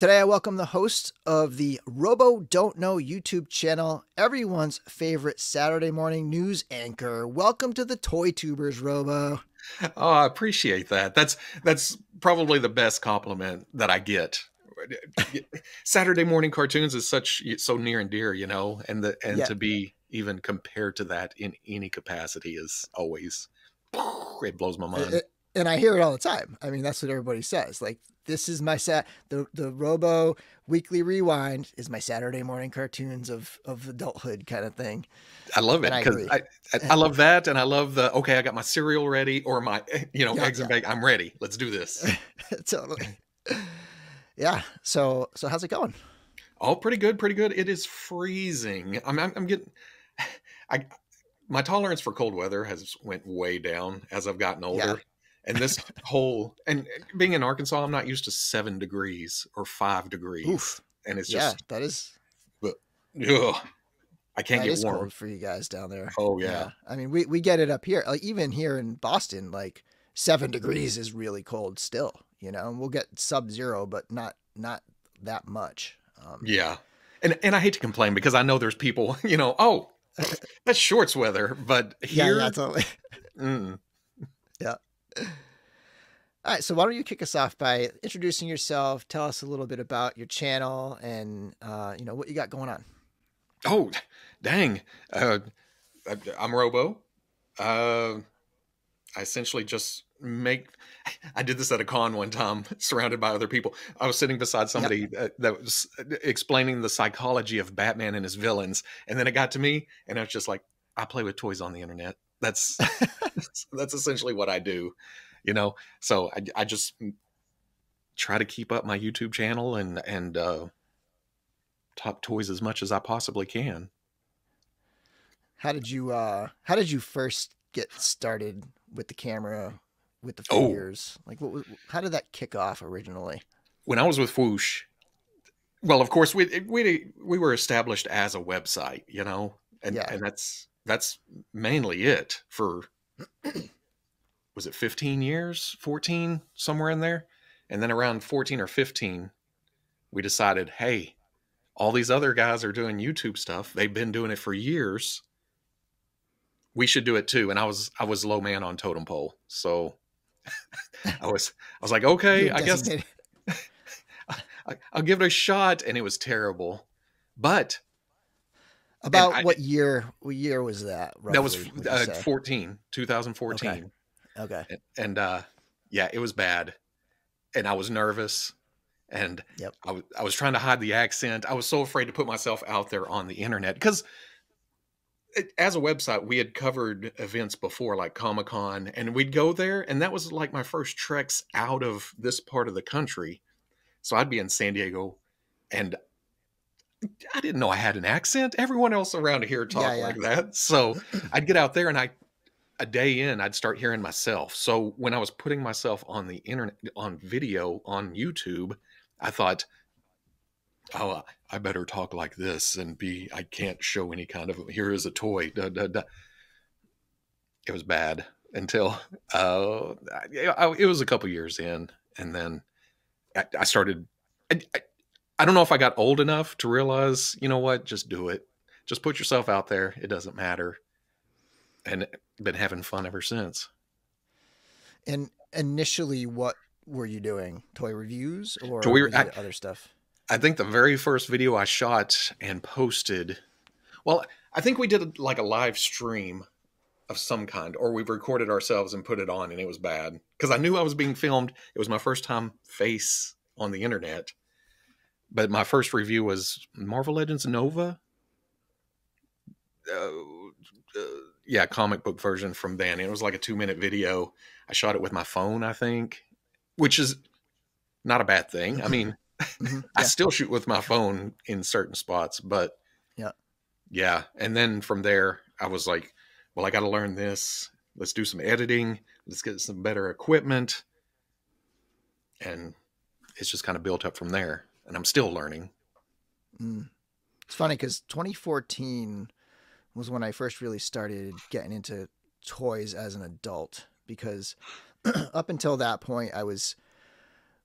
Today I welcome the hosts of the Robo Don't Know YouTube channel, everyone's favorite Saturday morning news anchor. Welcome to the ToyTubers, Robo. Oh, I appreciate that. That's probably the best compliment that I get. Saturday morning cartoons is so near and dear, you know, and to be even compared to that in any capacity is always, it blows my mind. And I hear it all the time. I mean, that's what everybody says. Like, this is my the Robo Weekly Rewind is my Saturday morning cartoons of adulthood kind of thing. I love it because I love that, and I love the okay, I got my cereal ready or my eggs and bacon. I'm ready. Let's do this. Totally. Yeah. So how's it going? Oh, pretty good, pretty good. It is freezing. I'm getting. My tolerance for cold weather has went way down as I've gotten older. Yeah. And this whole, and being in Arkansas, I'm not used to 7 degrees or 5 degrees. Oof. And it's just, that is, but I can't get warm. Cold for you guys down there. Oh yeah. I mean, we get it up here, like even here in Boston, like 7 degrees is really cold still, you know, and we'll get sub-zero, but not that much. Yeah. And I hate to complain because I know there's people, you know, oh, that's shorts weather, but here. Yeah, totally. Yeah. All right, so why don't you kick us off by introducing yourself? Tell us a little bit about your channel and what you got going on. Oh, dang! I'm Robo. I essentially just make. I did this at a con one time, surrounded by other people. I was sitting beside somebody that was explaining the psychology of Batman and his villains, and then it got to me, and I was just like, I play with toys on the internet. That's essentially what I do, you know? So I just try to keep up my YouTube channel and top toys as much as I possibly can. How did you first get started with the camera, with the figures? Like how did that kick off originally? When I was with Whoosh, well, of course we were established as a website, you know, and that's mainly it for, was it 15 years, 14, somewhere in there. And then around 14 or 15, we decided, hey, all these other guys are doing YouTube stuff. They've been doing it for years. We should do it too. And I was low man on totem pole. So I was like, okay, I guess I'll give it a shot. And it was terrible, but about what year was that? Roughly, that was 2014. Okay. And it was bad. And I was nervous. And I was trying to hide the accent. I was so afraid to put myself out there on the internet because as a website, we had covered events before like Comic-Con, and we'd go there. And that was like my first treks out of this part of the country. So I'd be in San Diego and I didn't know I had an accent. Everyone else around here talked like that. So I'd get out there and a day in, I'd start hearing myself. So when I was putting myself on the internet, on video, on YouTube, I thought, oh, I better talk like this and I can't show any kind of, here is a toy. Da, da, da. It was bad until, it was a couple years in. And then I started, I don't know if I got old enough to realize, you know what, just do it. Just put yourself out there. It doesn't matter. And been having fun ever since. And initially, what were you doing? Toy reviews or other stuff? I think the very first video I shot and posted, well, I think we did like a live stream of some kind, or we recorded ourselves and put it on, and it was bad. Because I knew I was being filmed. It was my first time face on the internet. But my first review was Marvel Legends Nova. Comic book version from then. It was like a 2-minute video. I shot it with my phone, I think, which is not a bad thing. I mean, I still shoot with my phone in certain spots, but yeah. And then from there, I was like, well, I got to learn this. Let's do some editing. Let's get some better equipment. And it's just kind of built up from there. And I'm still learning. It's funny because 2014 was when I first really started getting into toys as an adult, because up until that point, I was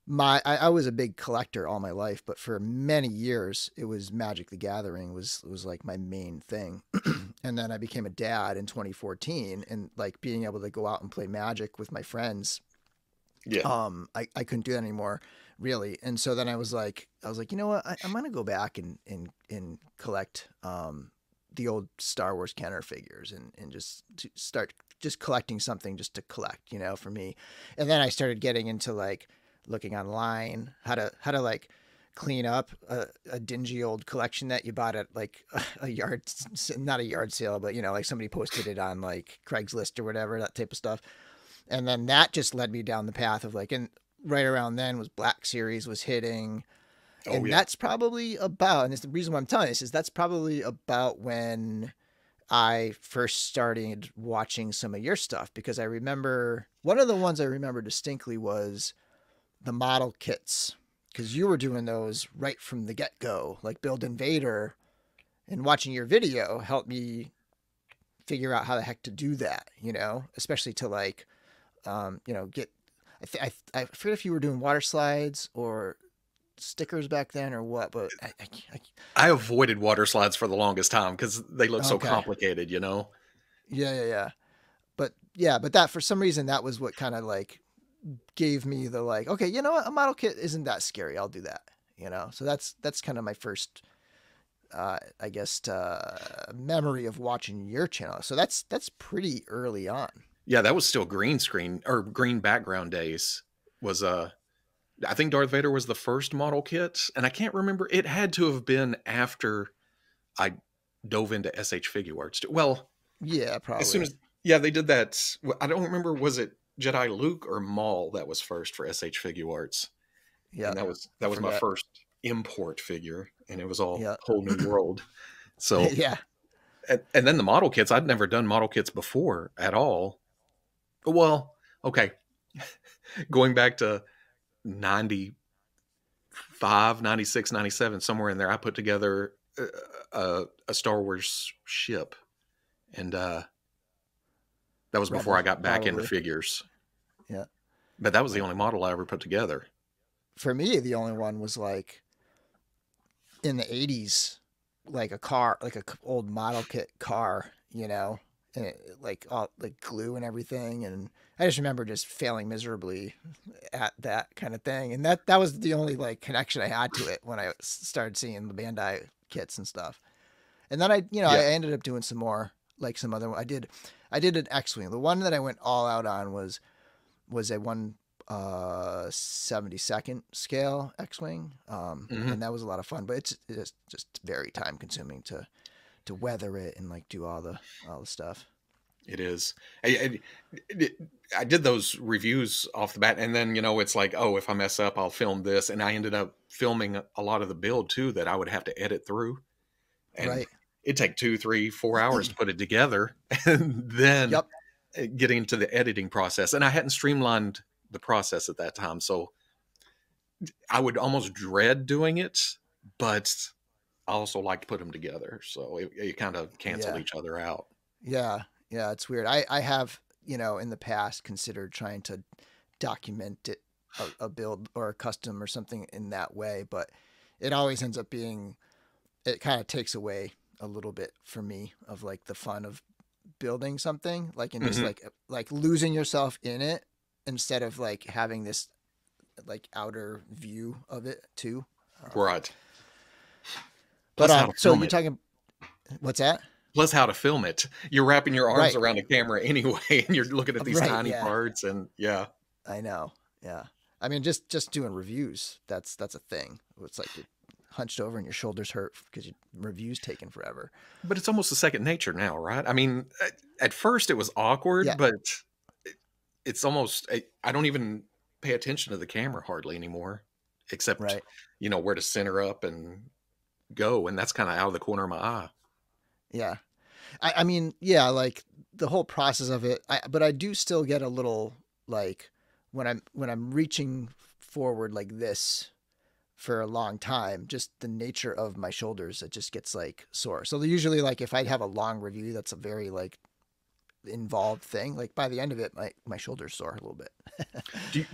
I was a big collector all my life, but for many years it was Magic the Gathering was like my main thing. And then I became a dad in 2014, and like being able to go out and play Magic with my friends, yeah, I couldn't do that anymore, really. And so then I was like, you know what, I'm gonna go back and collect the old Star Wars Kenner figures and just to start just collecting something just to collect, you know, for me. And then I started getting into like looking online how to like clean up a dingy old collection that you bought at like a yard, not a yard sale, but you know, like somebody posted it on like Craigslist or whatever, that type of stuff. And then that just led me down the path of like, and right around then was Black Series was hitting. Oh, and yeah, that's probably about, and it's the reason why I'm telling this is that's probably about when I first started watching some of your stuff, because I remember one of the ones I remember distinctly was the model kits, because you were doing those right from the get-go, like building Vader, and watching your video helped me figure out how the heck to do that, you know, especially to like, you know, get, I forget if you were doing water slides or stickers back then or what, but I avoided water slides for the longest time because they look so complicated, you know? Yeah. But that, for some reason, that was what kind of like gave me the like, okay, you know what, a model kit isn't that scary, I'll do that, you know? So that's kind of my first I guess memory of watching your channel. So that's pretty early on. Yeah, that was still green screen or green background days. Was I think Darth Vader was the first model kit, and I can't remember, it had to have been after I dove into SH Figure Arts. Well, yeah, probably as soon as, yeah, they did that. I don't remember, was it Jedi Luke or Maul that was first for SH Figure Arts? Yeah, and that was my first import figure, and it was all whole new world. So yeah, and then the model kits, I'd never done model kits before at all. Well, okay, going back to 95, 96, 97, somewhere in there, I put together a Star Wars ship, and that was before I got back into figures. Yeah, but that was the only model I ever put together. For me, the only one was like in the 80s, like a car, like a old model kit car, you know, and it, like all like glue and everything. And I just remember just failing miserably at that kind of thing. And that was the only like connection I had to it when I started seeing the Bandai kits and stuff. And then I ended up doing some more, like some other one. I did an X-Wing. The one that I went all out on was a 1/72 scale X-Wing. And that was a lot of fun, but it's just very time consuming to weather it and like do all the stuff. It is. I did those reviews off the bat, and then, you know, it's like, oh, if I mess up, I'll film this. And I ended up filming a lot of the build too, that I would have to edit through. And right, it'd take 2, 3, 4 hours to put it together. And then getting into the editing process. And I hadn't streamlined the process at that time, so I would almost dread doing it, but I also like to put them together, so it kind of canceled each other out. Yeah, it's weird. I have, you know, in the past considered trying to document it, a build or a custom or something in that way, but it always ends up being, it kind of takes away a little bit for me of like the fun of building something, like, and just like losing yourself in it, instead of like having this like outer view of it too. Right. But so you're talking, what's that? Plus how to film it. You're wrapping your arms around a camera anyway, and you're looking at these tiny parts, and I know. Yeah. I mean, just doing reviews, that's a thing. It's like you're hunched over and your shoulders hurt because your review's taken forever. But it's almost a second nature now, right? I mean, at first it was awkward, but it's almost, I don't even pay attention to the camera hardly anymore, except, you know, where to center up and go. And that's kind of out of the corner of my eye. Yeah. I mean, yeah, like the whole process of it, but I do still get a little, like when I'm reaching forward like this for a long time, just the nature of my shoulders, it just gets like sore. So usually like if I have a long review, that's a very like involved thing, like by the end of it my shoulders sore a little bit.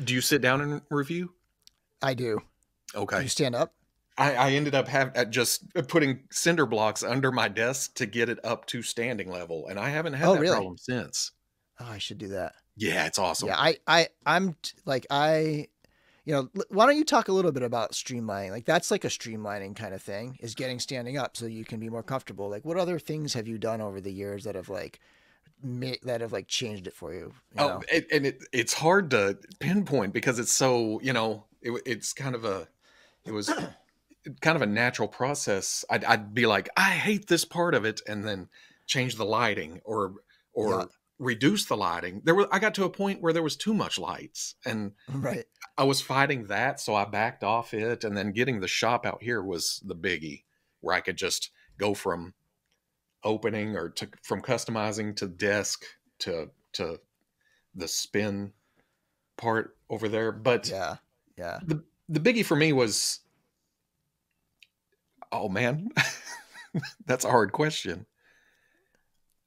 do you sit down and review? I do. Okay. Can you stand up? I ended up just putting cinder blocks under my desk to get it up to standing level. And I haven't had that problem since. Oh, I should do that. Yeah, it's awesome. Yeah, why don't you talk a little bit about streamlining? Like, that's like a streamlining kind of thing, is getting standing up so you can be more comfortable. Like, what other things have you done over the years that have like changed it for you? It's hard to pinpoint because it's so, it was kind of a natural process. I'd be like, I hate this part of it, and then change the lighting or reduce the lighting. I got to a point where there was too much lights, and I was fighting that, so I backed off it. And then getting the shop out here was the biggie, where I could just go from opening from customizing to desk to the spin part over there. But yeah. The biggie for me was, oh man, that's a hard question.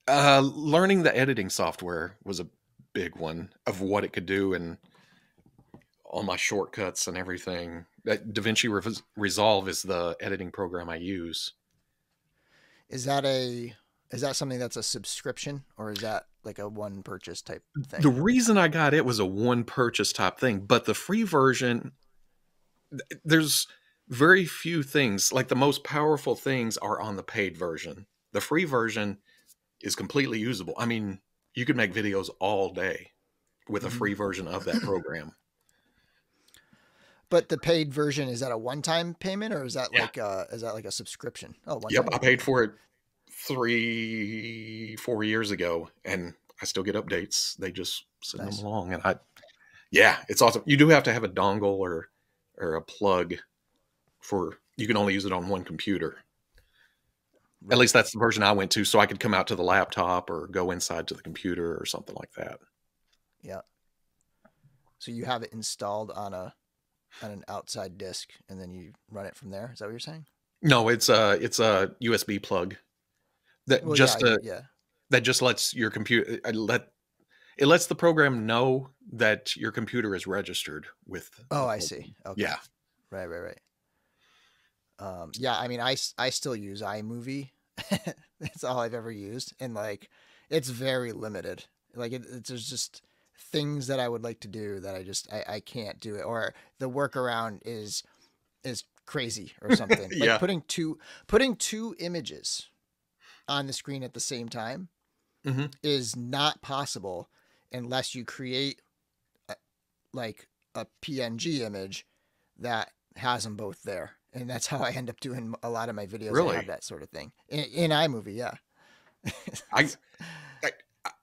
Learning the editing software was a big one, of what it could do and all my shortcuts and everything. DaVinci Resolve is the editing program I use. Is that something that's a subscription, or is that like a one purchase type thing? The reason I got it was a one purchase type thing, but the free version, there's very few things, like the most powerful things are on the paid version. The free version is completely usable. I mean, you could make videos all day with a free version of that program. But the paid version, is that a one-time payment, or is that like a subscription? Oh, one-time. Yep. I paid for it 3-4 years ago, and I still get updates. They just send them along, and it's awesome. You do have to have a dongle or a plug for, you can only use it on one computer. Right. At least that's the version I went to. So I could come out to the laptop or go inside to the computer or something like that. Yeah. So you have it installed on an outside disk, and then you run it from there. Is that what you're saying? No, it's a USB plug that that just lets your computer, it lets the program know that your computer is registered with. Oh, I see. Okay. Yeah. Right. I mean, I still use iMovie. That's all I've ever used. And like, it's very limited. Like there's just things that I would like to do that I can't do it. Or the workaround is crazy or something. Like putting two images on the screen at the same time is not possible unless you create a PNG image that has them both there. And that's how I end up doing a lot of my videos. Really? I have that sort of thing in iMovie. Yeah. I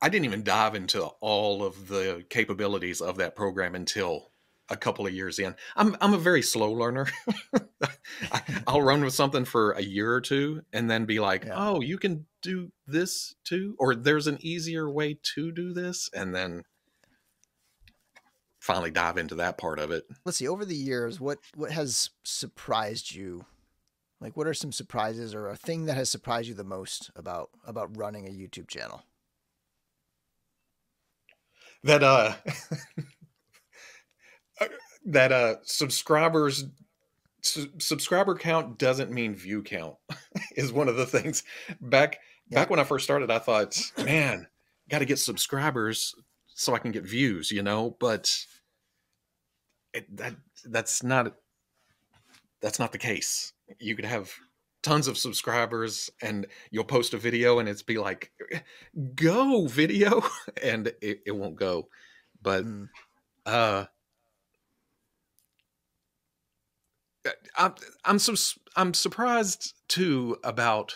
didn't even dive into all of the capabilities of that program until a couple of years in. I'm a very slow learner. I'll run with something for a year or two and then be like, oh, you can do this too, or there's an easier way to do this. And then finally dive into that part of it. Let's see, over the years, what has surprised you? Like, what are some surprises, or a thing that has surprised you the most about running a YouTube channel? That subscriber count doesn't mean view count is one of the things. Back when I first started, I thought, man, got to get subscribers so I can get views, but that's not the case. You could have tons of subscribers and you'll post a video and it's be like, go video, and it won't go. But I'm surprised too about,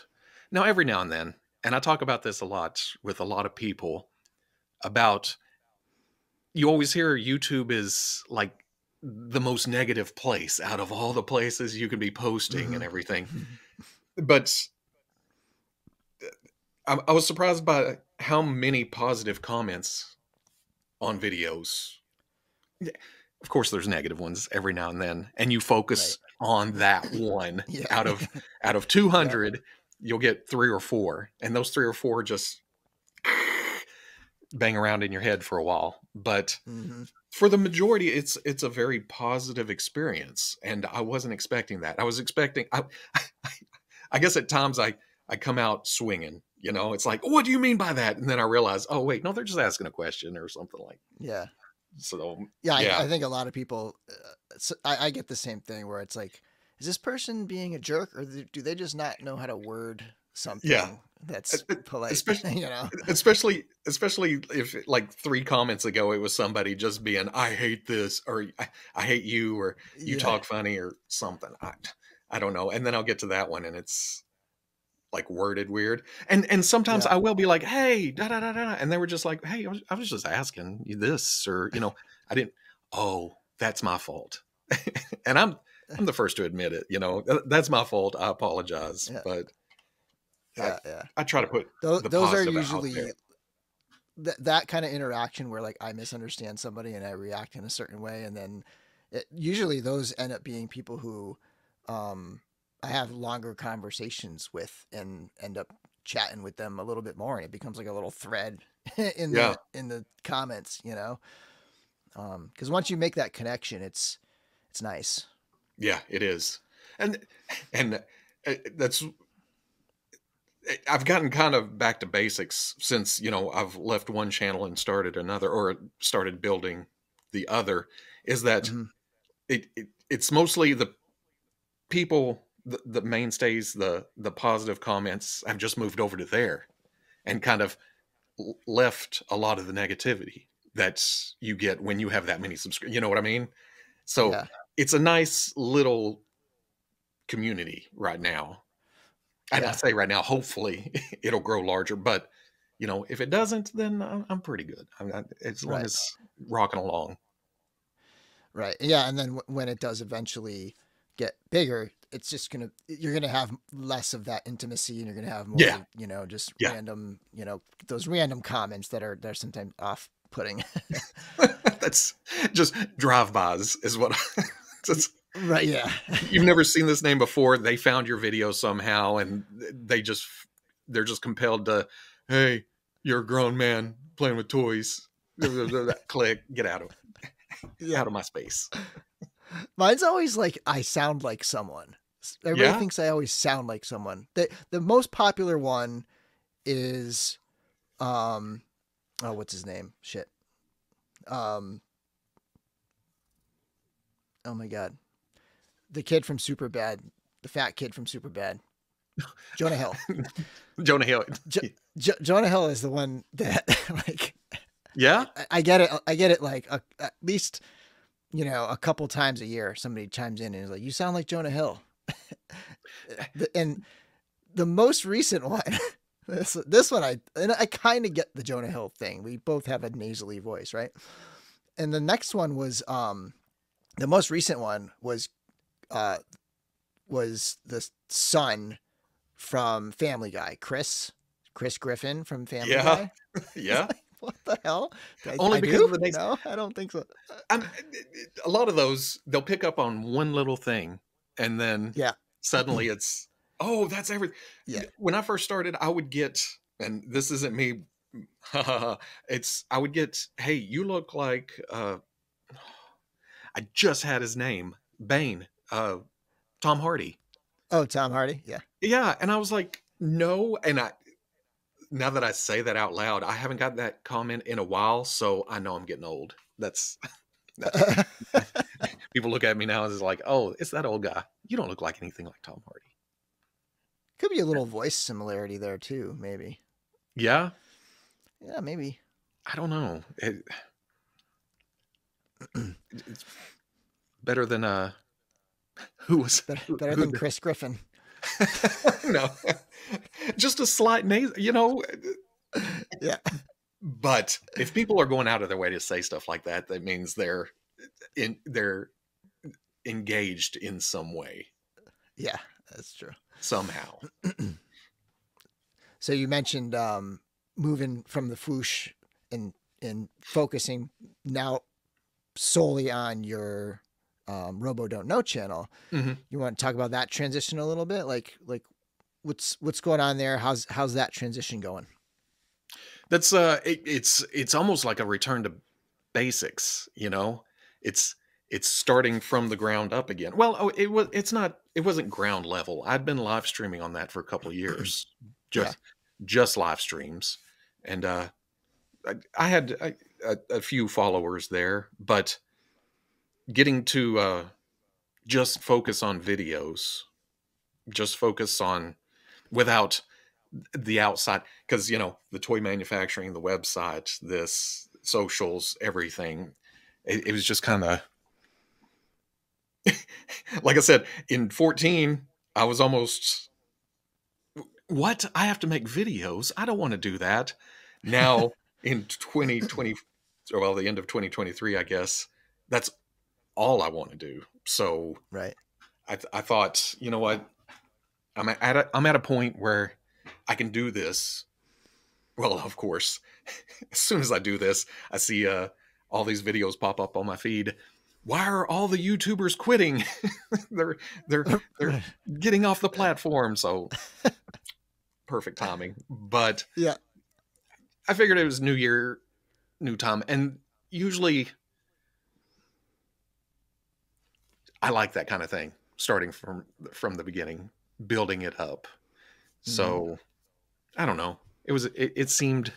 now every now and then, and I talk about this a lot with a lot of people, about, you always hear YouTube is like the most negative place out of all the places you can be posting and everything. But I was surprised by how many positive comments on videos. Of course, there's negative ones every now and then, and you focus on that one. Out of 200, you'll get 3 or 4, and those 3 or 4 just bang around in your head for a while. But for the majority, it's a very positive experience. And I wasn't expecting that. I was expecting, I guess at times I come out swinging, you know, it's like, oh, what do you mean by that? And then I realize, oh wait, no, they're just asking a question or something like that. Yeah. So yeah, yeah. I think a lot of people, so I get the same thing where it's like, is this person being a jerk, or do they just not know how to word something that's polite? Especially, you know, especially if like 3 comments ago it was somebody just being, I hate this, or I hate you, or you talk funny, or something. I don't know. And then I'll get to that one, and it's like worded weird. And sometimes I will be like, hey, da da da da, and they were just like, hey, I was just asking you this, or you know, I didn't. Oh, that's my fault, and I'm the first to admit it. You know, that's my fault. I apologize, but I try to put those are usually that kind of interaction where like I misunderstand somebody and I react in a certain way, and then usually those end up being people who I have longer conversations with and end up chatting with them a little bit more, and it becomes like a little thread in the comments, you know, because once you make that connection, it's nice. Yeah, it is. And that's, I've gotten kind of back to basics since, you know, I've left one channel and started another, or started building the other, is that it's mostly the people, the mainstays, the positive comments. I've just moved over to there and kind of left a lot of the negativity that's you get when you have that many subscribers. You know what I mean? So it's a nice little community right now. And I say right now, hopefully it'll grow larger, but you know, if it doesn't, then I'm pretty good. I'm not, as long as rocking along. Right. Yeah. And then when it does eventually get bigger, it's just going to, you're going to have less of that intimacy, and you're going to have more, you know, just random, you know, those random comments that are, they're sometimes off putting. That's just drive-bys is what that's, right. Yeah. You've never seen this name before. They found your video somehow, and they're just compelled to, hey, you're a grown man playing with toys. Click, get out of it. Get out of my space. Mine's always like, I sound like someone. Everybody thinks I always sound like someone. The most popular one is, oh, what's his name? Shit. Oh my God. The kid from Superbad, the fat kid from Superbad, Jonah Hill. Jonah Hill. Jonah Hill is the one that like, I get it. I get it. Like at least, you know, a couple times a year, somebody chimes in and is like, you sound like Jonah Hill. And the most recent one, this one, I kind of get the Jonah Hill thing. We both have a nasally voice, right? And the next one was, the most recent one was the son from Family Guy, Chris Griffin from Family Guy. Yeah. Like, what the hell? Only because of the name. No, I don't think so. A lot of those, they'll pick up on one little thing, and then suddenly it's, oh, that's everything. Yeah. When I first started, I would get, and this isn't me, I would get, hey, you look like, I just had his name, Bane, Tom Hardy. Oh, Tom Hardy. Yeah. Yeah. And I was like, no. And now that I say that out loud, I haven't got that comment in a while. So I know I'm getting old. That's people look at me now and it's like, oh, it's that old guy. You don't look like anything like Tom Hardy. Could be a little voice similarity there too. Maybe. Yeah. Yeah. Maybe. I don't know. It's better than who was better than Chris Griffin. No, just a slight nasal, you know. Yeah, but if people are going out of their way to say stuff like that, that means they're engaged in some way. Yeah, that's true. Somehow. So you mentioned moving from the Fwoosh and focusing now solely on your Robo Don't Know channel. You want to talk about that transition a little bit, like what's going on there? How's that transition going? That's it's almost like a return to basics, you know? It's starting from the ground up again. Well, oh, it wasn't ground level. I'd been live streaming on that for a couple of years. just live streams. And I had a few followers there, but getting to just focus on videos, just focus on without the outside, because, you know, the toy manufacturing, the website, this, socials, everything, it was just kind of, like I said, in 14, I was almost, what? I have to make videos. I don't want to do that. Now in 2020, or well, the end of 2023, I guess, that's all I want to do. So right. I thought, you know what? I'm at a point where I can do this. Well, of course, as soon as I do this, I see all these videos pop up on my feed. Why are all the YouTubers quitting? they're getting off the platform. So perfect timing. But yeah, I figured it was new year, new time. And usually I like that kind of thing, starting from the beginning, building it up. So I don't know. It seemed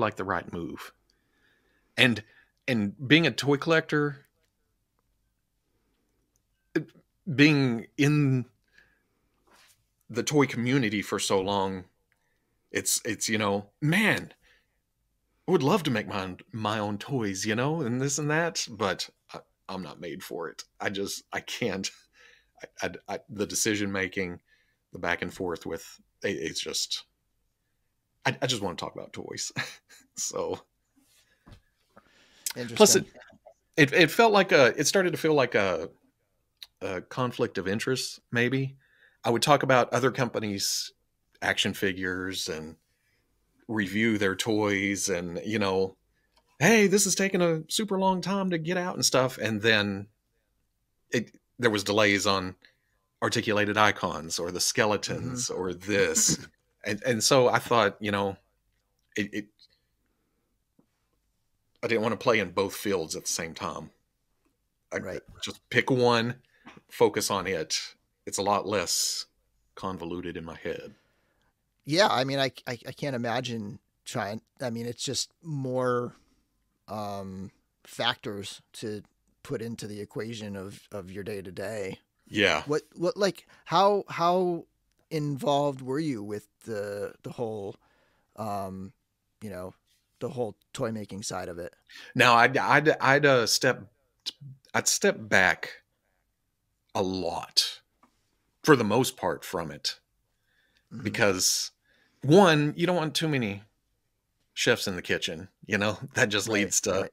like the right move. And being a toy collector, being in the toy community for so long, it's, you know, man, I would love to make my own toys, you know, and this and that, but I'm not made for it. I can't, the decision-making, the back and forth with, it's just, I just want to talk about toys. So interesting. Plus it felt like it started to feel like a conflict of interest. Maybe I would talk about other companies' action figures and review their toys and, you know, hey, this is taking a super long time to get out and stuff. And then there was delays on Articulated Icons or the Skeletons or this. And so I thought, you know, I didn't want to play in both fields at the same time. Just pick one, focus on it. It's a lot less convoluted in my head. Yeah. I mean, I can't imagine trying. I mean, it's just more factors to put into the equation of your day to day. Yeah. What, like how involved were you with the whole, you know, the whole toy making side of it? Now I'd step back a lot for the most part from it, because one, you don't want too many chefs in the kitchen, you know, that just leads to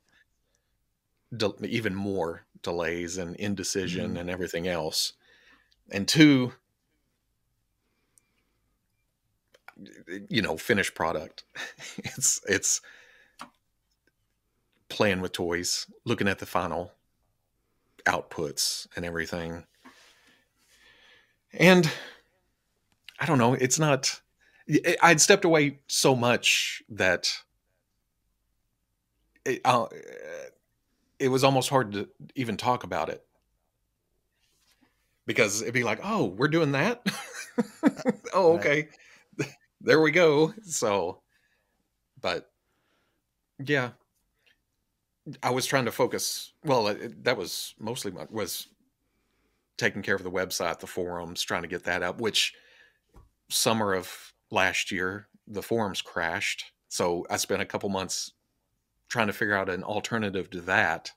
even more delays and indecision and everything else. And two, you know, finished product. It's playing with toys, looking at the final outputs and everything. And I don't know, it's not, I'd stepped away so much that it was almost hard to even talk about it, because it'd be like, oh, we're doing that. Oh, okay. There we go. So, but yeah, I was trying to focus. Well, that was mostly was taking care of the website, the forums, trying to get that up, which summer of last year, the forums crashed. So I spent a couple months trying to figure out an alternative to that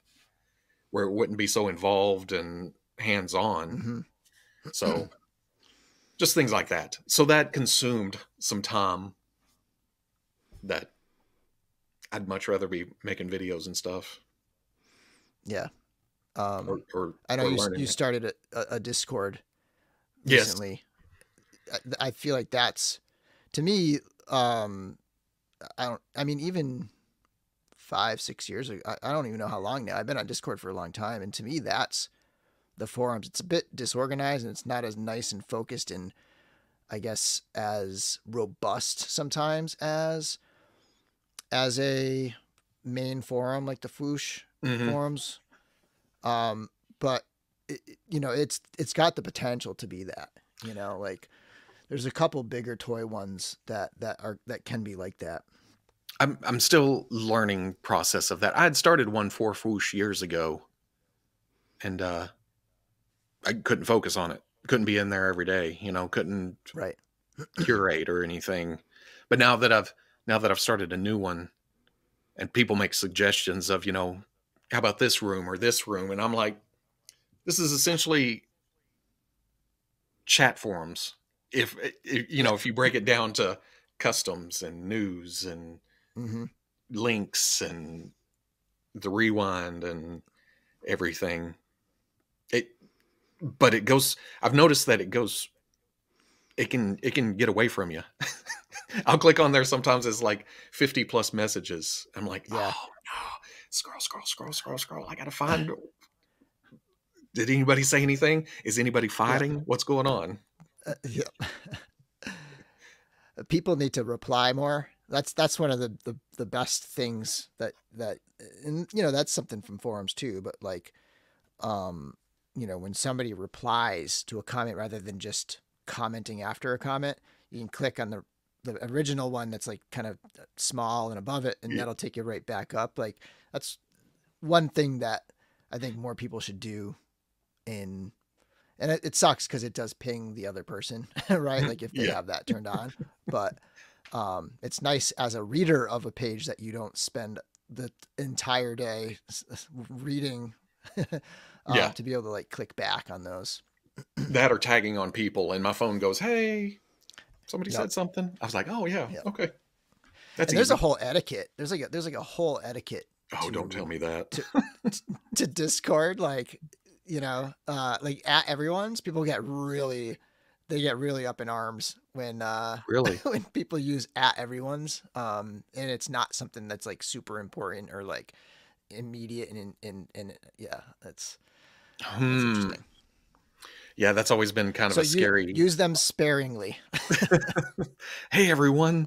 where it wouldn't be so involved and hands-on. So just things like that. So that consumed some time that I'd much rather be making videos and stuff. Yeah. I know you started a Discord recently. Yes. I feel like that's, to me, I mean, even 5-6 years ago, I don't even know how long now. I've been on Discord for a long time. And to me, that's the forums. It's a bit disorganized and it's not as nice and focused and, I guess, as robust sometimes as a main forum like the Fwoosh forms. But you know, it's got the potential to be that, you know, like there's a couple bigger toy ones that can be like that. I'm still learning process of that. I had started one for Fwoosh years ago, and I couldn't focus on it. Couldn't be in there every day, you know, couldn't curate or anything. But now that I've started a new one, and people make suggestions of, you know, how about this room or this room? And I'm like, this is essentially chat forums. If you know, if you break it down to customs and news and links and the rewind and everything, but it goes, I've noticed that it goes, it can get away from you. I'll click on there. Sometimes it's like 50 plus messages. I'm like, oh no, scroll. I got to find, did anybody say anything? Is anybody fighting? What's going on? People need to reply more. That's one of the best things that, and you know, that's something from forums too, but like, you know, when somebody replies to a comment rather than just commenting after a comment, you can click on the original one that's like kind of small and above it, and that'll take you right back up. Like that's one thing that I think more people should do in, and it sucks because it does ping the other person, right? Like if they have that turned on, but it's nice as a reader of a page that you don't spend the entire day reading to be able to like click back on those. That are tagging on people, and my phone goes, hey, somebody said something. I was like, oh yeah, okay. That's easy. There's a whole etiquette. There's like a whole etiquette. Oh, don't tell me that. to Discord, like, you know, like at everyone's, people get really, they get really up in arms when people use at everyone's, and it's not something that's like super important or like immediate and that's interesting. Yeah, that's always been kind of a scary. Use them sparingly. Hey everyone.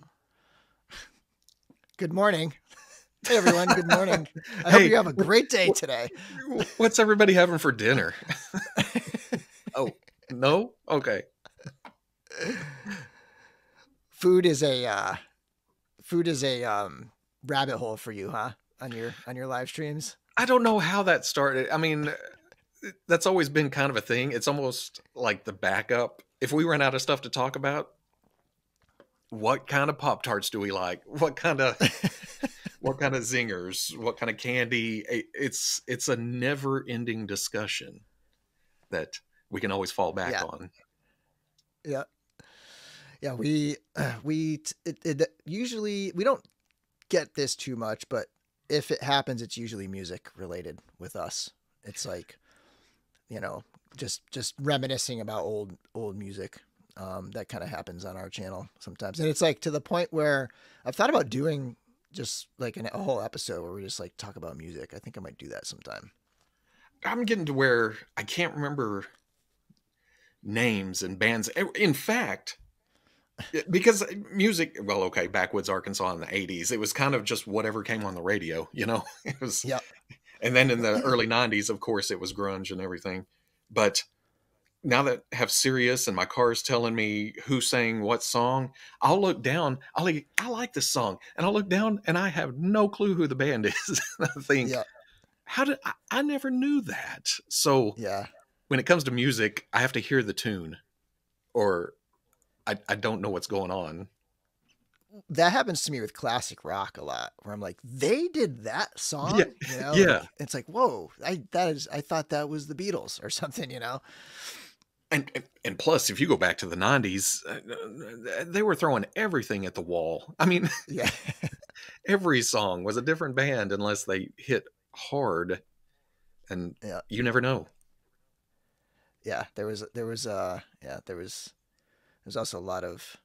Good morning. Hey everyone, good morning. I hope you have a great day today. What's everybody having for dinner? Oh, no? Okay. Food is a rabbit hole for you, huh? On your live streams? I don't know how that started. I mean, that's always been kind of a thing. It's almost like the backup. If we run out of stuff to talk about, what kind of Pop-Tarts do we like? What kind of what kind of zingers? What kind of candy? It's a never-ending discussion that we can always fall back on. Yeah. Yeah, usually we don't get this too much, but if it happens, it's usually music related with us. It's like, you know, just reminiscing about old music. That kind of happens on our channel sometimes. And it's like to the point where I've thought about doing just like a whole episode where we just like talk about music. I think I might do that sometime. I'm getting to where I can't remember names and bands. In fact, because music, well, okay, backwoods Arkansas in the 80s, it was kind of just whatever came on the radio, you know, it was, And then in the early 90s, of course, it was grunge and everything. But now that I have Sirius and my car is telling me who sang what song, I'll look down. I'll like, I like this song. And I'll look down and I have no clue who the band is. I think, how did I never knew that? So when it comes to music, I have to hear the tune or I don't know what's going on. That happens to me with classic rock a lot, where I'm like, they did that song. You know? Like, it's like, whoa, I thought that was the Beatles or something, you know? And plus, if you go back to the 90s, they were throwing everything at the wall. I mean, every song was a different band unless they hit hard, and you never know. Yeah. There's also a lot of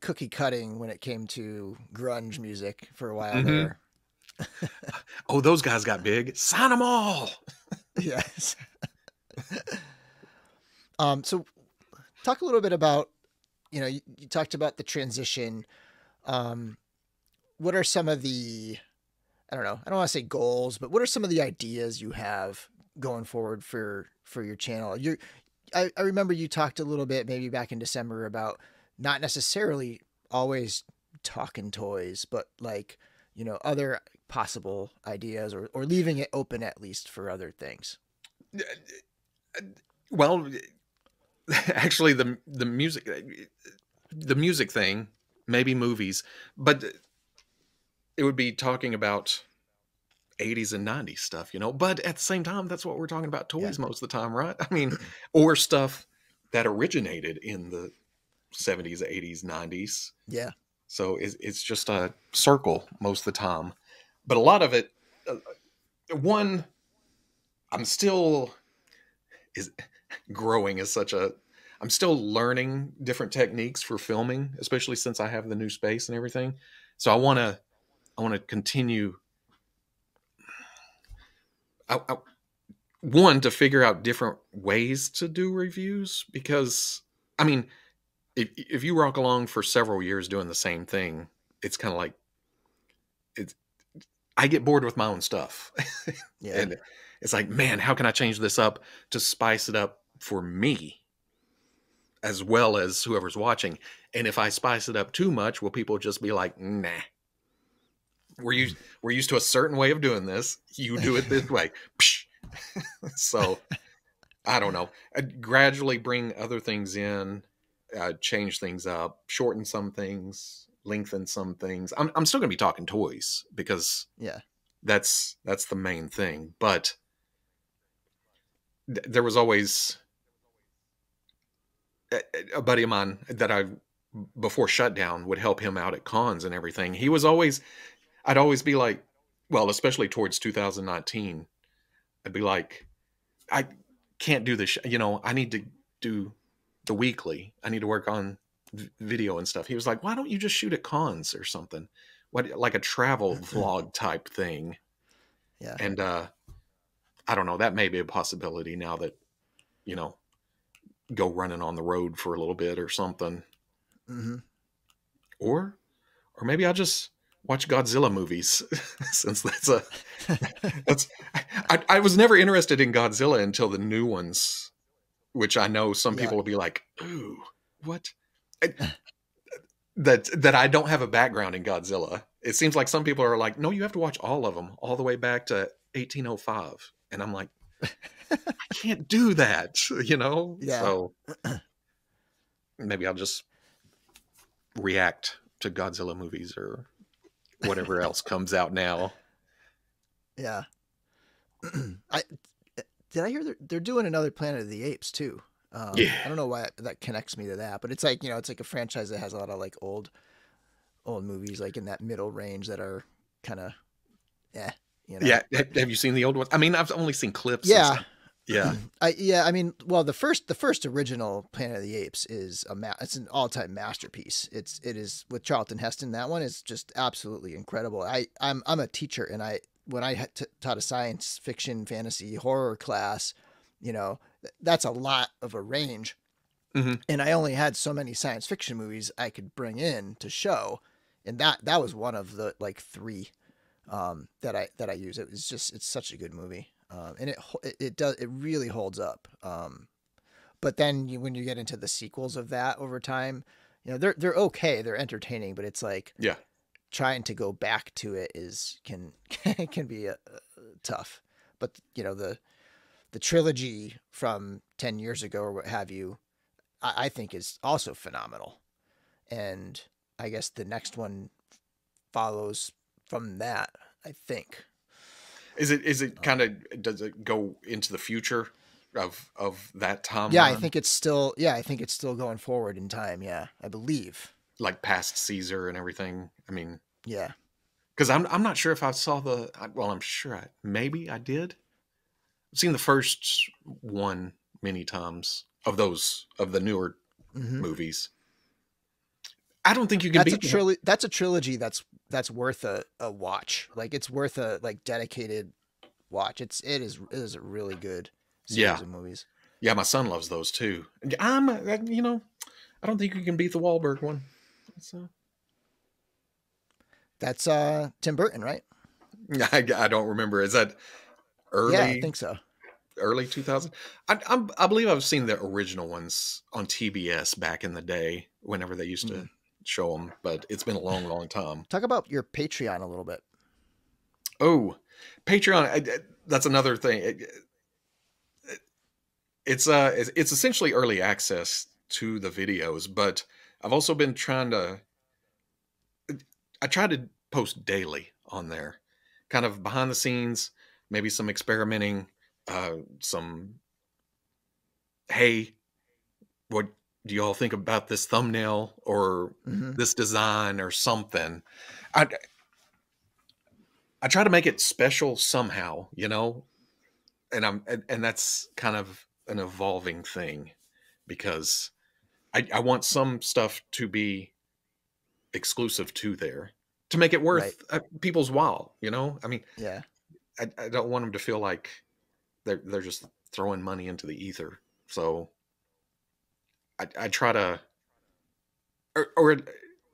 cookie cutting when it came to grunge music for a while there. Oh, those guys got big. Sign them all. Yes. So talk a little bit about, you know, you talked about the transition. What are some of the I don't know, I don't want to say goals, but what are some of the ideas you have going forward for your channel? I remember you talked a little bit maybe back in December about not necessarily always talking toys, but like, you know, other possible ideas, or leaving it open at least for other things. Well, actually the music thing, maybe movies, but it would be talking about 80s and 90s stuff, you know, but at the same time, that's what we're talking about, toys, yeah, most of the time, right? I mean, or stuff that originated in the 70s, 80s, 90s. Yeah. So it's just a circle most of the time, but a lot of it, one, I'm still growing as such a, I'm still learning different techniques for filming, especially since I have the new space and everything. So I want to continue, one, to figure out different ways to do reviews, because, I mean, if you rock along for several years doing the same thing, it's kind of like, I get bored with my own stuff. Yeah. And it's like, man, how can I change this up to spice it up for me as well as whoever's watching? And if I spice it up too much, will people just be like, nah, we're used to a certain way of doing this. You do it this way. So I don't know. I'd gradually bring other things in, change things up, shorten some things, lengthen some things. I'm still going to be talking toys because, yeah, that's the main thing. But there was always a buddy of mine that I, before shutdown, would help him out at cons and everything. He was always, I'd always be like, well, especially towards 2019, I'd be like, I can't do this. You know, I need to do the weekly. I need to work on video and stuff. He was like, why don't you just shoot at cons or something? What, like a travel vlog type thing. Yeah. And I don't know, that may be a possibility now that, you know, go running on the road for a little bit or something. Mm-hmm. Or maybe I'll just watch Godzilla movies since that's a, that's, I was never interested in Godzilla until the new ones, which I know some people, yeah, will be like, ooh, what? That I don't have a background in Godzilla. It seems like some people are like, no, you have to watch all of them all the way back to 1805. And I'm like, I can't do that, you know? Yeah. So maybe I'll just react to Godzilla movies or whatever else comes out now. Yeah. Did I hear they're doing another Planet of the Apes too? Yeah. I don't know why that connects me to that, but it's like, you know, it's like a franchise that has a lot of like old movies, like in that middle range that are kind of, you know? Yeah. Have you seen the old ones? I mean, I've only seen clips. Yeah. Yeah. I mean, well, the first original Planet of the Apes is it's an all-time masterpiece. It is with Charlton Heston. That one is just absolutely incredible. I'm a teacher, and when I taught a science fiction, fantasy, horror class, you know, that's a lot of a range. Mm-hmm. And I only had so many science fiction movies I could bring in to show. And that was one of the like three, that I use. It was just, it's such a good movie. And it really holds up. But then when you get into the sequels of that over time, you know, they're okay. They're entertaining, but it's like, yeah, trying to go back to it can be tough, but you know, the trilogy from 10 years ago or what have you, I think is also phenomenal. And I guess the next one follows from that, I think. Is it kind of, does it go into the future of that timeline? Yeah, I think it's still going forward in time. Yeah, I believe. Like past Caesar and everything. I mean, yeah. Cause I'm not sure if I saw well, I'm sure maybe I did. I've seen the first one many times of the newer, mm-hmm, movies. I don't think you can beat that. That's a trilogy that's worth a watch. Like it's worth a like dedicated watch. It is a really good series, yeah, of movies. Yeah, my son loves those too. You know, I don't think you can beat the Wahlberg one. That's Tim Burton, right? I don't remember. Is that early? Yeah, I think so. Early 2000. I believe I've seen the original ones on TBS back in the day, whenever they used to show them. But it's been a long, long time. Talk about your Patreon a little bit. Oh, Patreon. That's another thing. It's essentially early access to the videos, but I've also been trying to. I try to post daily on there, kind of behind the scenes, maybe some experimenting, some, hey, what do y'all think about this thumbnail or this design or something? I try to make it special somehow, you know, and that's kind of an evolving thing, because I want some stuff to be exclusive to there to make it worth people's while, you know? I mean, yeah, I don't want them to feel like they're just throwing money into the ether. So I try to,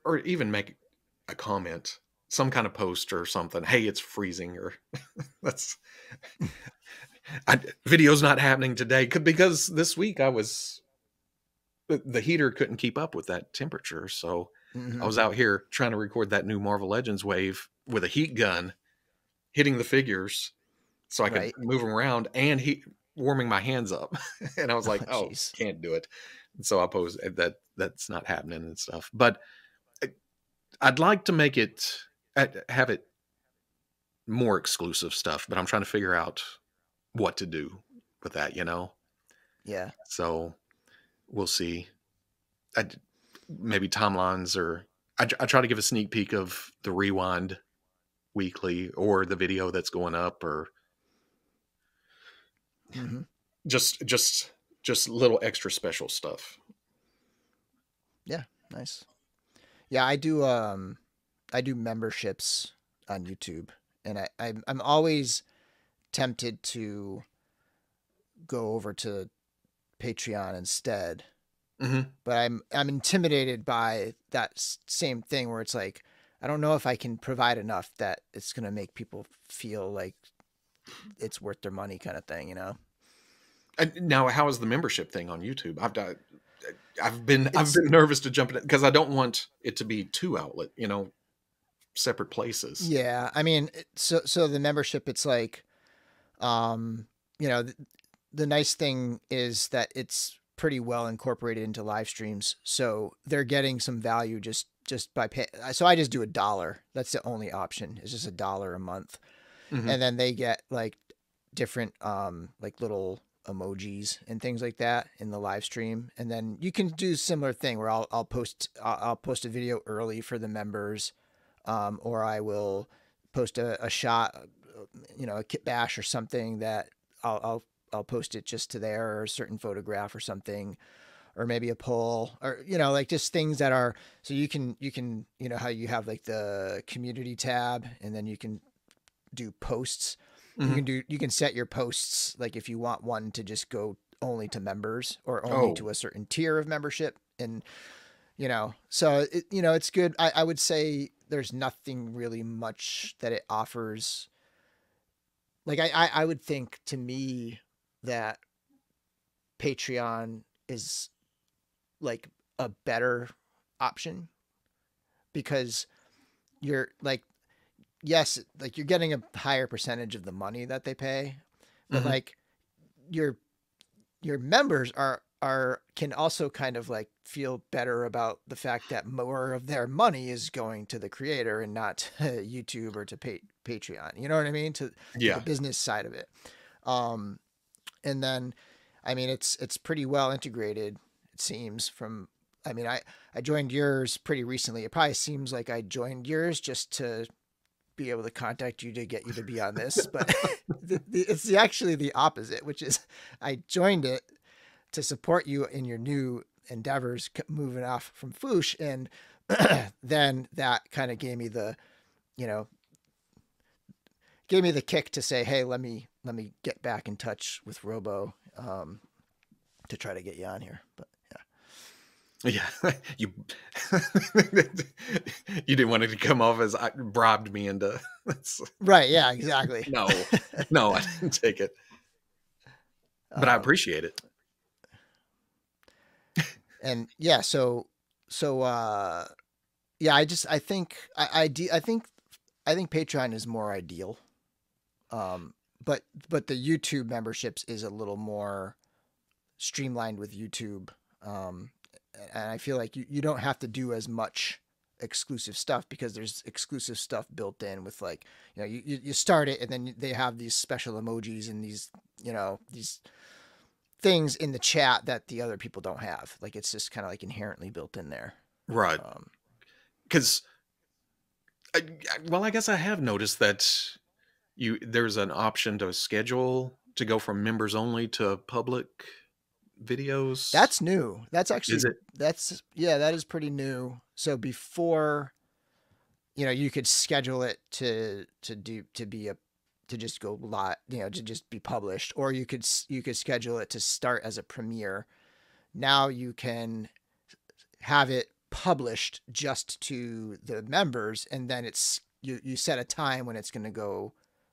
or even make a comment, some kind of post or something. Hey, it's freezing, or that's video's not happening today because this week the heater couldn't keep up with that temperature. So I was out here trying to record that new Marvel Legends wave with a heat gun, hitting the figures so I could move them around and warming my hands up. And I was like, oh, can't do it. And so I posed that that's not happening and stuff. But I'd like to make it, have it more exclusive stuff, but I'm trying to figure out what to do with that, you know? Yeah. So we'll see. Maybe timelines, or I try to give a sneak peek of the rewind weekly or the video that's going up, or just little extra special stuff. Yeah. Nice. Yeah. I do memberships on YouTube, and I'm always tempted to go over to Patreon instead. But I'm intimidated by that same thing where it's like, I don't know if I can provide enough that it's going to make people feel like it's worth their money, kind of thing, you know? Now, how is the membership thing on YouTube? I've been nervous to jump in because I don't want it to be two outlet, you know, separate places. Yeah. I mean, so the membership, it's like, you know, the nice thing is that it's pretty well incorporated into live streams, so they're getting some value just by pay. So I just do $1. That's the only option. It's just $1 a month, and then they get like different like little emojis and things like that in the live stream. And then you can do a similar thing where I'll post a video early for the members, or I will post a shot, you know, a kit bash or something that I'll post it just to there, or a certain photograph or something, or maybe a poll, or, you know, like just things that are, so you can, you know, how you have like the community tab and then you can do posts. You can set your posts. Like if you want one to just go only to members or only to a certain tier of membership, and, you know, so it, you know, it's good. I would say there's nothing really much that it offers. Like I would think, to me, that Patreon is like a better option, because you're like, yes, like you're getting a higher percentage of the money that they pay, but like your members can also kind of like feel better about the fact that more of their money is going to the creator and not to YouTube or to Patreon, you know what I mean? To the business side of it. And then, I mean, it's pretty well integrated, it seems. From, I mean, I joined yours pretty recently. It probably seems like I joined yours just to be able to contact you to get you to be on this, but it's actually the opposite, which is I joined it to support you in your new endeavors, moving off from Fwoosh. And then that kind of gave me the, you know, gave me the kick to say, hey, let me get back in touch with Robo, to try to get you on here. But yeah. Yeah. You You didn't want it to come off as I bribed me into. Right. Yeah, exactly. No, I didn't take it, but I appreciate it. And yeah, so, yeah, I think Patreon is more ideal. But the YouTube memberships is a little more streamlined with YouTube. And I feel like you don't have to do as much exclusive stuff, because there's exclusive stuff built in with, like, you know, you start it and then they have these special emojis and these, you know, these things in the chat that the other people don't have. Like, it's just kind of like inherently built in there. Right. Cause well, I guess I have noticed that there's an option to schedule to go from members only to public videos. That's new. That's actually, that is pretty new. So before, you know, you could schedule it to just go live, you know, to just be published, or you could schedule it to start as a premiere. Now you can have it published just to the members, and then it's, you set a time when it's going to go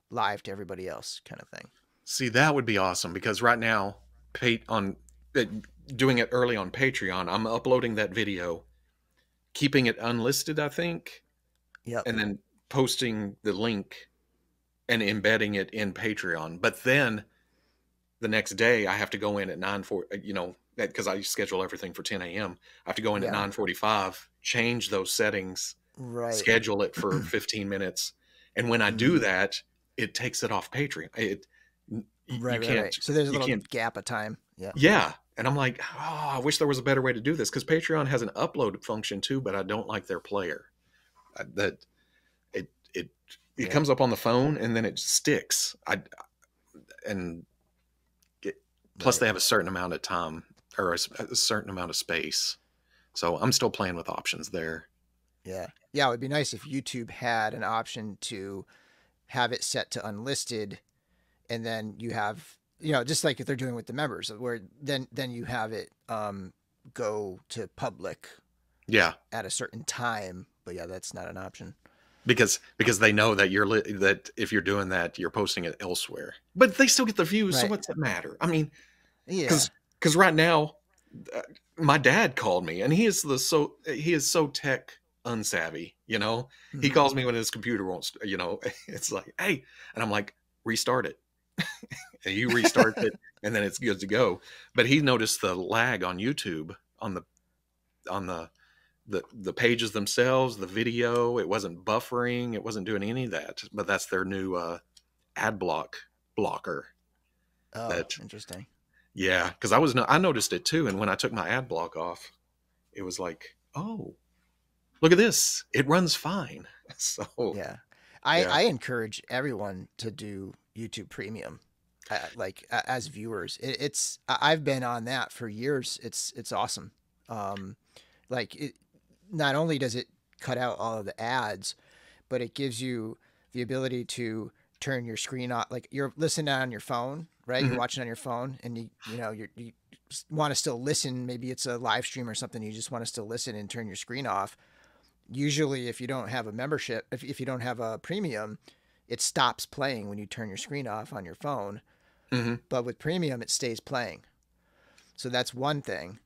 live to everybody else, kind of thing. See, that would be awesome, because right now, doing it early on Patreon, I'm uploading that video, keeping it unlisted, I think. Yeah. And then posting the link and embedding it in Patreon. But then the next day I have to go in at 9:40, you know, because I schedule everything for 10 a.m. I have to go in at 9:45, change those settings, right, schedule it for 15 minutes. And when I do that, it takes it off Patreon. Right. So there's a little gap of time. Yeah. Yeah. And I'm like, oh, I wish there was a better way to do this, because Patreon has an upload function too, but I don't like their player. It comes up on the phone and then it sticks. Plus they have a certain amount of time, or a certain amount of space. So I'm still playing with options there. Yeah. Yeah. It would be nice if YouTube had an option to have it set to unlisted, and then you have, you know, just like if they're doing with the members, where then you have it go to public, yeah, at a certain time. But yeah, that's not an option, because they know that that if you're doing that, you're posting it elsewhere, but they still get the views. Right. So what's it matter? I mean, yeah, because right now, my dad called me, and he is so tech unsavvy, you know. Mm-hmm. He calls me when his computer won't, you know. It's like, hey, and I'm like, restart it. And you restart it, and then it's good to go. But he noticed the lag on YouTube on the pages themselves, the video. It wasn't buffering, it wasn't doing any of that. But that's their new ad blocker. Oh, interesting. Yeah, because I noticed it too, and when I took my ad block off, it was like, oh, look at this, it runs fine. So yeah, I encourage everyone to do YouTube Premium, like, as viewers. I've been on that for years. It's awesome. Like, it not only does it cut out all of the ads, but it gives you the ability to turn your screen off. Like, you're listening on your phone, right? Mm-hmm. You're watching on your phone, and you know, you want to still listen. Maybe it's a live stream or something. You just want to still listen and turn your screen off. Usually, if you don't have a membership, if you don't have a premium, it stops playing when you turn your screen off on your phone. Mm-hmm. But with Premium, it stays playing. So that's one thing.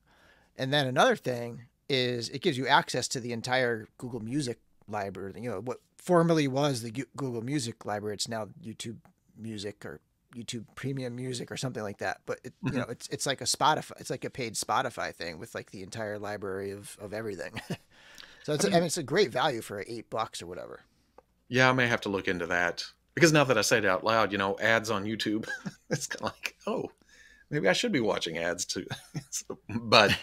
And then another thing is it gives you access to the entire Google Music library. You know, what formerly was the Google Music library, it's now YouTube Music or YouTube Premium Music or something like that. But mm-hmm. you know, it's like a Spotify. It's like a paid Spotify thing with, like, the entire library of everything. So it's a great value for $8 or whatever. Yeah, I may have to look into that, because now that I say it out loud, you know, ads on YouTube, it's kind of like, oh, maybe I should be watching ads too. but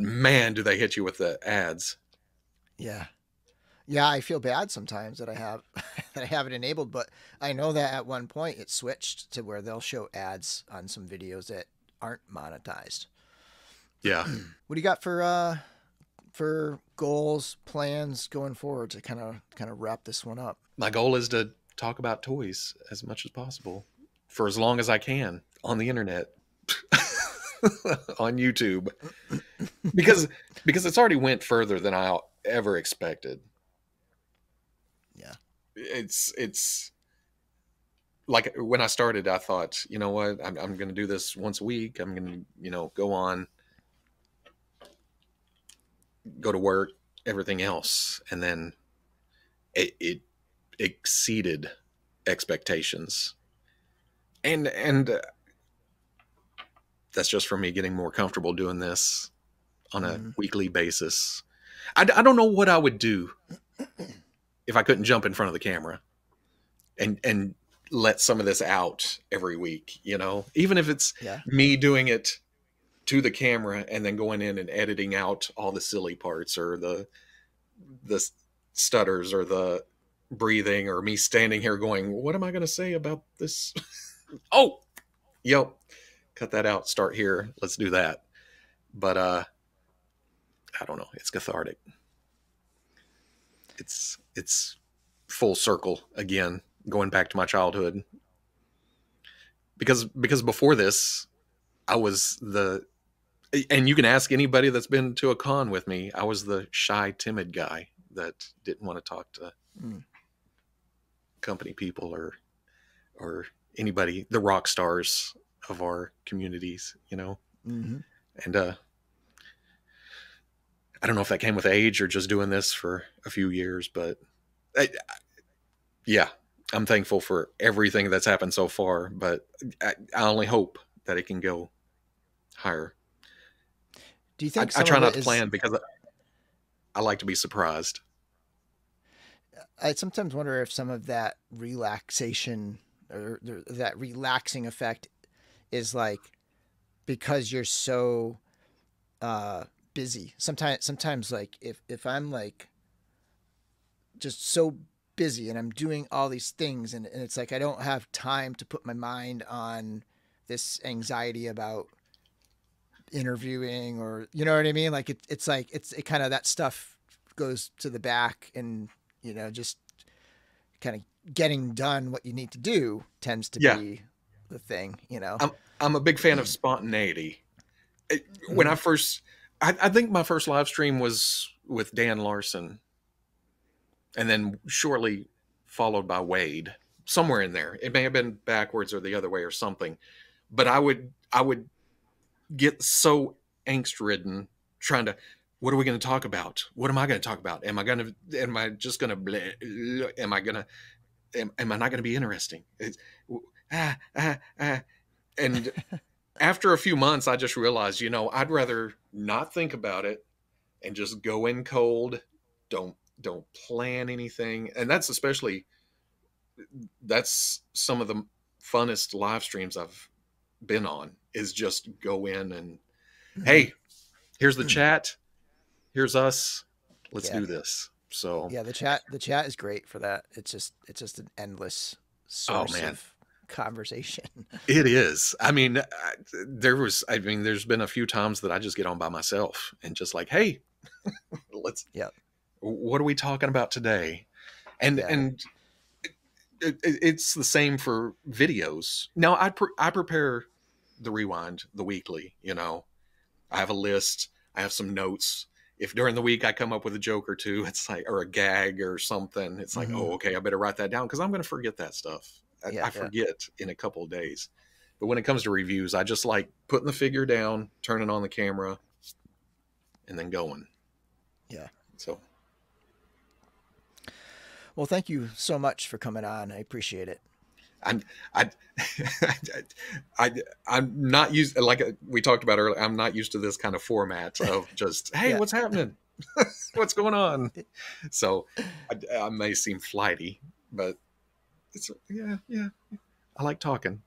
man, do they hit you with the ads? Yeah, yeah. I feel bad sometimes that I have it enabled, but I know that at one point it switched to where they'll show ads on some videos that aren't monetized. Yeah. What do you got for goals, plans going forward to kind of wrap this one up? My goal is to talk about toys as much as possible for as long as I can on the internet, on YouTube, because because it's already went further than I ever expected. Yeah. It's like when I started, I thought, you know what, I'm going to do this once a week. I'm going to, you know, go on, go to work, everything else. And then it exceeded expectations. And that's just for me getting more comfortable doing this on a weekly basis. I don't know what I would do if I couldn't jump in front of the camera and let some of this out every week, you know, even if it's me doing it to the camera and then going in and editing out all the silly parts or the stutters or the breathing or me standing here going, what am I going to say about this? Oh, yep. Cut that out. Start here. Let's do that. But, I don't know. It's cathartic. It's full circle again, going back to my childhood, because before this, I was and you can ask anybody that's been to a con with me, I was the shy, timid guy that didn't want to talk to company people or anybody, the rock stars of our communities, you know? And, I don't know if that came with age or just doing this for a few years, but yeah, I'm thankful for everything that's happened so far, but I only hope that it can go higher. Do you think I try not to plan because I like to be surprised. I sometimes wonder if some of that relaxation or that relaxing effect is like, because you're so, busy sometimes like if I'm like just so busy and I'm doing all these things and it's like I don't have time to put my mind on this anxiety about interviewing or you know what I mean, like it's like it kind of that stuff goes to the back and you know just kind of getting done what you need to do tends to be the thing, you know. I'm a big fan of spontaneity. When I think my first live stream was with Dan Larson and then shortly followed by Wade, somewhere in there. It may have been backwards or the other way or something, but I would get so angst ridden trying to, what are we going to talk about? What am I going to talk about? Am I not going to be interesting? And after a few months, I just realized, you know, I'd rather not think about it and just go in cold. Don't plan anything. And that's some of the funnest live streams I've been on is just go in and, hey, here's the chat. Here's us. Let's do this. So yeah, the chat is great for that. It's just an endless source of conversation. It is. I mean, there's been a few times that I just get on by myself and just like, hey, what are we talking about today? And it's the same for videos. Now I prepare the rewind, the weekly, you know, I have a list, I have some notes. If during the week I come up with a joke or two, it's like, or a gag or something, it's like, oh, okay, I better write that down. 'Cause I'm going to forget that stuff. I forget in a couple of days, but when it comes to reviews, I just like putting the figure down, turning on the camera and then going. Yeah. So, well, thank you so much for coming on. I appreciate it. I'm not used, like we talked about earlier, I'm not used to this kind of format of just, hey, what's happening? What's going on? So I may seem flighty, but it's, yeah. I like talking.